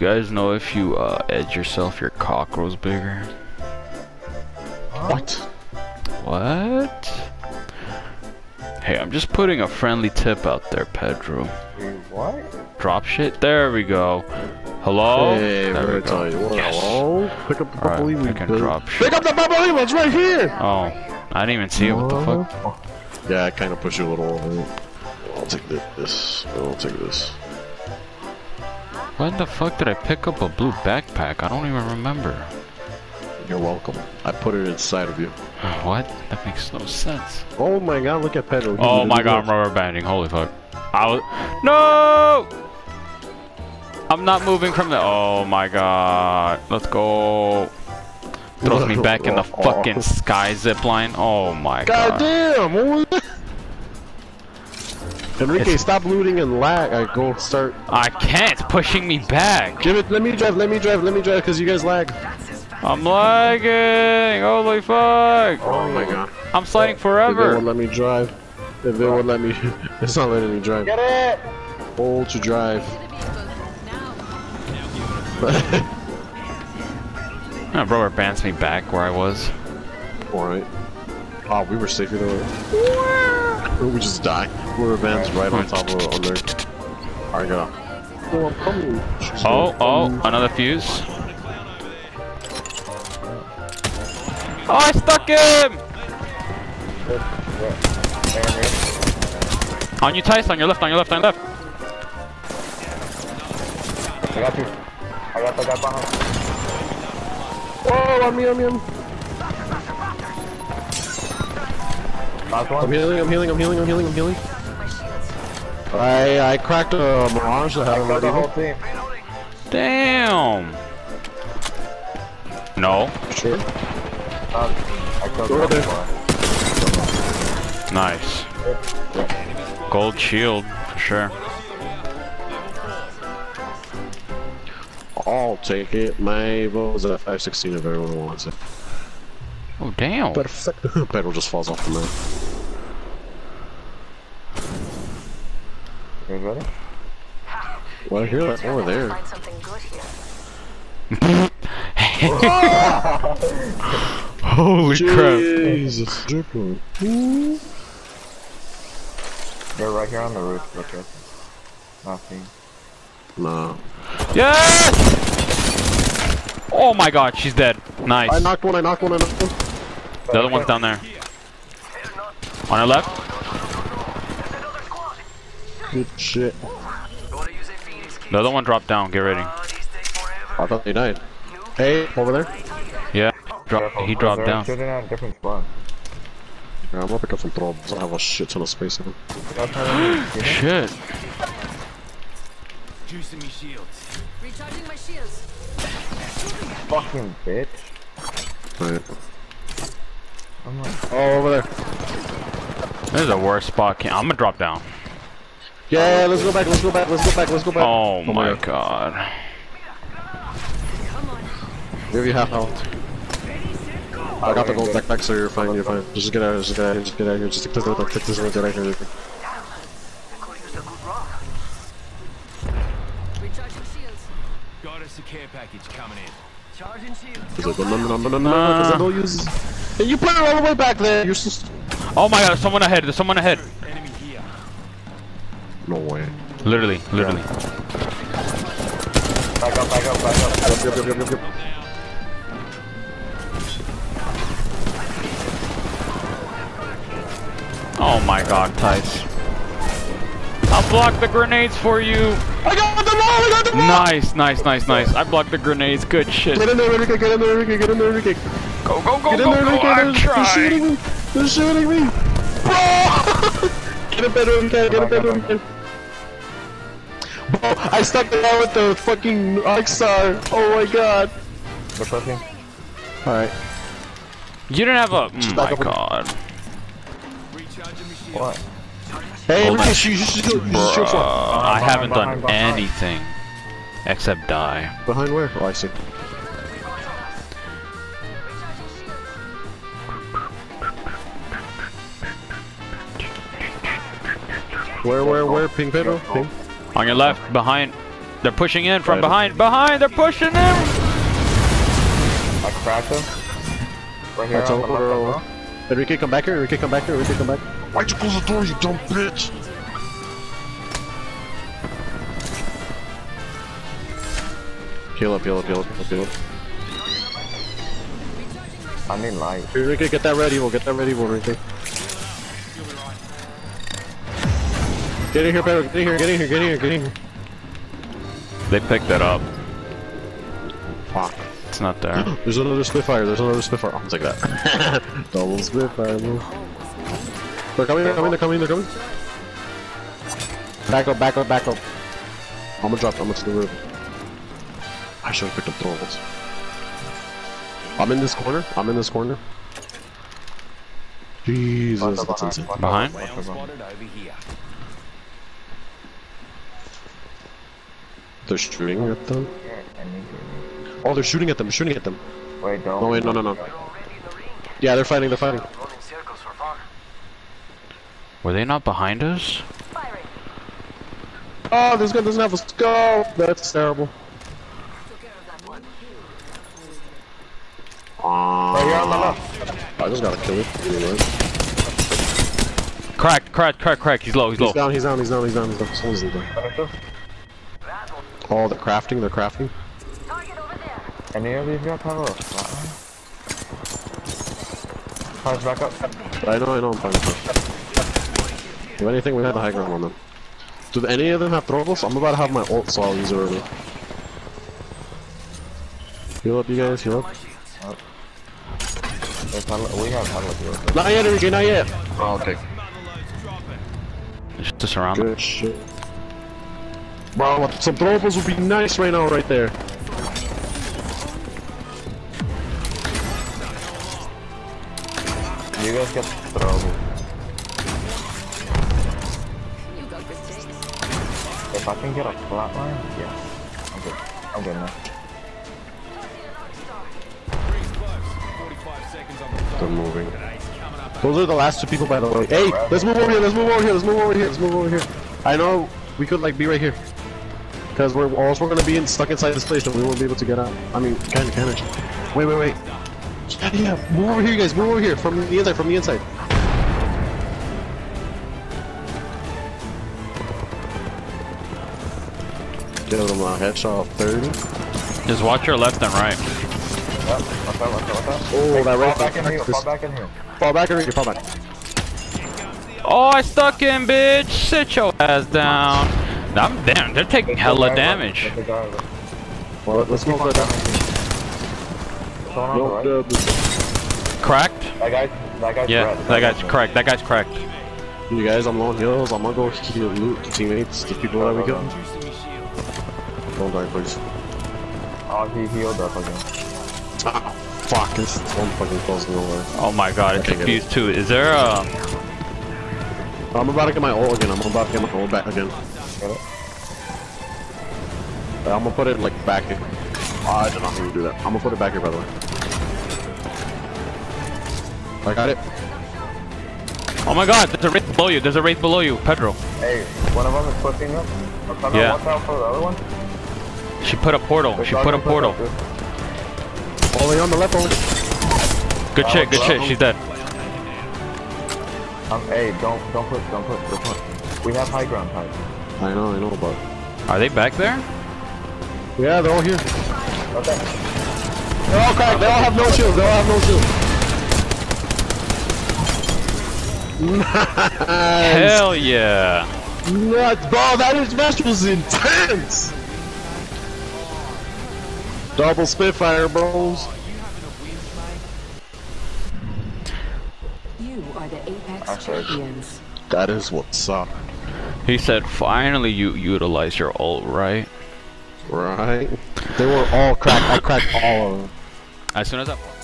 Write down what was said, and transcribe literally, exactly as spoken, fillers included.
you guys know if you uh, edge yourself, your cock grows bigger? What? What? Hey, I'm just putting a friendly tip out there, Pedro. What? Drop shit. There we go. Hello? Hey, there we go. You, yes. Hello? Pick up the bubble. Right, we can drop shit. Pick up the bubble. It's right here. Oh, I didn't even see it. What the fuck? Yeah, I kind of pushed you a little. I'll take this. I'll take this. When the fuck did I pick up a blue backpack? I don't even remember. You're welcome. I put it inside of you. What? That makes no sense. Oh my god, look at Pedro. Oh my god, I'm rubber banding. Holy fuck. I was... No! I'm not moving from the... Oh my god. Let's go. Throws me back in the fucking sky zipline. Oh my god. God damn! What was that? Enrique, it's... stop looting and lag. I go start. I can't. It's pushing me back. Give it. Let me drive. Let me drive. Let me drive. Cause you guys lag. I'm lagging. Holy fuck. Oh my god. I'm sliding forever. If they won't let me drive. If they won't let me. It's not letting me drive. Get it. Hold to drive. Nah, bro, it bans me back where I was. All right. Oh, we were safe either way. We just die. We're bands right on top of under. Alright, go. Oh, oh, another fuse. Oh, I stuck him! On you, Tice, on your left, on your left, on your left. I got you. I got the guy behind. Oh, on me, on me, on me. I'm healing, I'm healing, I'm healing, I'm healing, I'm healing. I I cracked a Mirage that had already. The whole team. Damn. No. Sure. Um, I killed there. Nice. Yeah. Gold shield, for sure. I'll take it. My vote's at five sixteen if everyone wants it. Oh damn! Perfect. Pedro just falls off the moon. Everybody? Well, here that's over there. Holy crap! Jesus, dripping. They're right here on the roof. Look at nothing. No. Yes! Oh my God, she's dead. Nice. I knocked one. I knocked one. I knocked one. The other one's down there. On our left. Good shit. The other one dropped down. Get ready. I thought they died. Hey, over there. Yeah. Drop, he dropped down. Yeah, I'm gonna pick up some problems. I have a shit ton of space in them. Shit. Juicing me shields. Recharging my shields. Fucking bitch. Right. Oh, over there. This is the worst spot. Can't, I'm gonna drop down. Yeah, let's go back. Let's go back. Let's go back. Let's go back. Oh, oh my god. god. Give you half health. I got the gold backpack, so you're fine. You're fine. Just get out. Just get out. Just get out here. Just get out here. Just get out here. Just get out here. Just get out here. You put it all the way back there. You're so oh my god, there's someone ahead. There's someone ahead. Enemy here. No way. Literally, literally. Yeah. Back up, back up, back up. Back up, yep, yep, yep, yep, yep. Oh my god, Tice. I'll block the grenades for you. I got them all! I got them all! Nice, nice, nice, nice. I blocked the grenades. Good shit. Get in there, Enrique. Get in there, Enrique. Get in there, Enrique. Go, go, go, get in go, there, go, Enrique. I'm they're, trying. They're shooting me. They're shooting me. Bro! Get in bed, Enrique. Get in bed, Enrique. Bro, I stuck the guy with the fucking X R. Oh my god. What's up here? Alright. You didn't have a... Oh my god. What? Hey, Enrique, you should do it. I haven't done anything except die. Behind where? Oh, I see. Where, where, where? Ping, Pedro? Ping. On your left, behind. They're pushing in from behind. Behind! They're pushing in! I cracked him. Right here. That's on over. The left. Enrique, come back here. Enrique, come back here. Enrique, come back. Why'd you close the door, you dumb bitch? Heal up, heal up, heal up, heal up. I need light. Enrique, get that red evil. Get that red evil, Enrique. Get in here, Pedro. Get in here, get in here, get in here, get in here. They picked that up. Fuck. It's not there. There's another Spitfire, there's another Spitfire. I'll take that. Double Spitfire, bro. They're coming, they're coming, they're coming, they're coming. Back up, back up, back up. I'm gonna drop, I'm gonna the roof. I should've picked up throwables. I'm in this corner, I'm in this corner. Jesus, that's insane. Behind? They're shooting at them. Oh, they're shooting at them. Shooting at them. Wait, don't. No, wait, no, no, no. Yeah, they're fighting. They're fighting. Were they not behind us? Oh, this guy doesn't have a scope. That's terrible. Right here on the left. I just gotta kill it. Crack, crack, crack, crack. He's low. He's low. He's down. He's down. He's down. He's down. He's down. Oh, they're crafting, they're crafting. Any of these got power up? Power's back up. I know, I know, I'm fine. If anything, we have the high ground on them. Do any of them have throwables? I'm about to have my ult, so I'll use it early. Heal up, you guys, heal up. We have power up. Not yet, Enrique, not yet! Oh, okay. Just to surround them. Good shit. Bro, some throwables would be nice right now, right there. You guys got throwables. If I can get a flat line, yeah. I'm good. I'm good now. They're moving. Those are the last two people, by the way. Hey, let's move over here, let's move over here, let's move over here, let's move over here. I know we could, like, be right here. Because we're also we're gonna be in, stuck inside this place and we won't be able to get out. I mean, kinda, kinda. Wait, wait, wait. Yeah, move over here, guys. Move over here. From the inside, from the inside. Kill them out. Headshot thirty. Just watch your left and right. Yep. What's that, what's that, what's that? Oh, hey, that fall right back in here. Fall back in here. Fall back in here. Fall back. Oh, I stuck him, bitch. Sit your ass down. I'm damn, they're taking hella damage. Well, let's move on down. Cracked? That guy, that guy's yeah, red. That guy's cracked. That guy's cracked. You guys, I'm low on heals. I'm gonna go heal loot the teammates, the people that we killed. Don't die, please. Oh, he healed up again. Ah, fuck, this one fucking close nowhere. Oh my god, it's confused too. Is there a... I'm about to get my ult again. I'm about to get my ult back again. It. I'm gonna put it like back here. Oh, I did not mean to do that. I'm gonna put it back here, by the way. I got it. Oh my god, there's a wraith below you. There's a wraith below you, Pedro. Hey, one of them is pushing up. I'm yeah. Watch out for the other one. She put a portal. They're she put a portal. Only on the left, only. Good that shit, good shit. She's dead. Um, hey, don't, don't push, don't push, don't push. We have high ground, high ground. I know, I know, but... Are they back there? Yeah, they're all here. Okay. They're all cracked, they all have no shield, they all have no shield. Nice! Hell yeah! Nuts, bro, that is, that was intense! Double Spitfire, bros. You are the Apex Champions. That is what's up. He said, finally you utilize your ult, right? Right? They were all cracked. I cracked all of them. As soon as I...